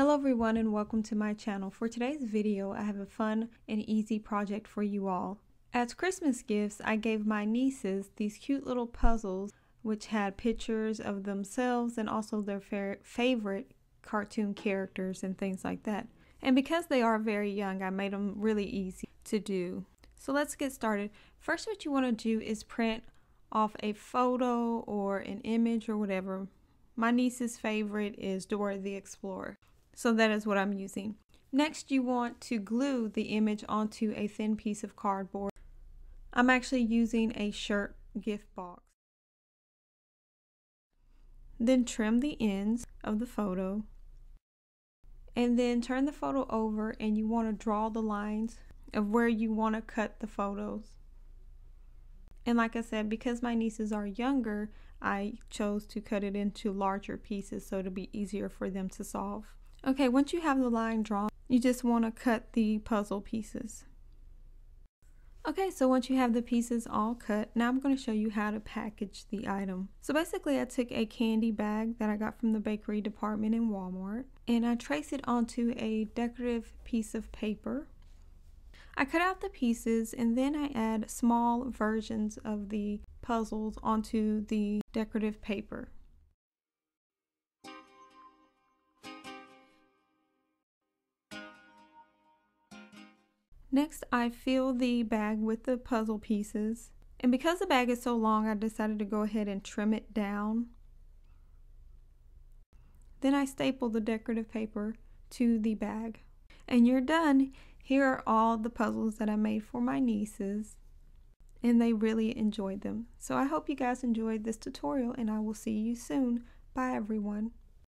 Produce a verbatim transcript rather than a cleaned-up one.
Hello everyone and welcome to my channel. For today's video, I have a fun and easy project for you all. As Christmas gifts, I gave my nieces these cute little puzzles which had pictures of themselves and also their favorite cartoon characters and things like that. And because they are very young, I made them really easy to do. So let's get started. First, what you want to do is print off a photo or an image or whatever. My niece's favorite is Dora the Explorer. So that is what I'm using. Next, you want to glue the image onto a thin piece of cardboard. I'm actually using a shirt gift box. Then trim the ends of the photo. And then turn the photo over and you want to draw the lines of where you want to cut the photos. And like I said, because my nieces are younger, I chose to cut it into larger pieces so it'll be easier for them to solve. Okay, once you have the line drawn, you just want to cut the puzzle pieces. Okay, so once you have the pieces all cut, now I'm going to show you how to package the item. So basically I took a candy bag that I got from the bakery department in Walmart, and I traced it onto a decorative piece of paper. I cut out the pieces and then I add small versions of the puzzles onto the decorative paper. Next, I fill the bag with the puzzle pieces, and because the bag is so long, I decided to go ahead and trim it down. Then I staple the decorative paper to the bag. And you're done! Here are all the puzzles that I made for my nieces, and they really enjoyed them. So I hope you guys enjoyed this tutorial, and I will see you soon. Bye everyone!